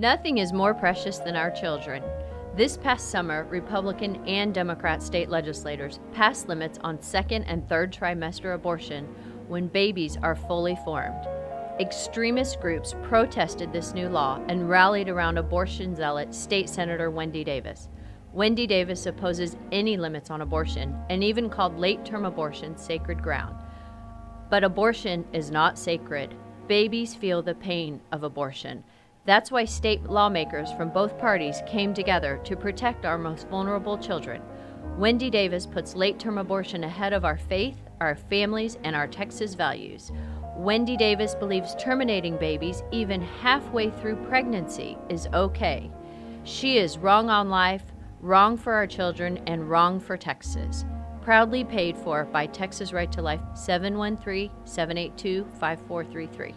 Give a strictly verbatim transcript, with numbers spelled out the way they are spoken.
Nothing is more precious than our children. This past summer, Republican and Democrat state legislators passed limits on second and third trimester abortion when babies are fully formed. Extremist groups protested this new law and rallied around abortion zealot State Senator Wendy Davis. Wendy Davis opposes any limits on abortion and even called late-term abortion sacred ground. But abortion is not sacred. Babies feel the pain of abortion. That's why state lawmakers from both parties came together to protect our most vulnerable children. Wendy Davis puts late-term abortion ahead of our faith, our families, and our Texas values. Wendy Davis believes terminating babies even halfway through pregnancy is okay. She is wrong on life, wrong for our children, and wrong for Texas. Proudly paid for by Texas Right to Life, seven one three, seven eight two, five four three three.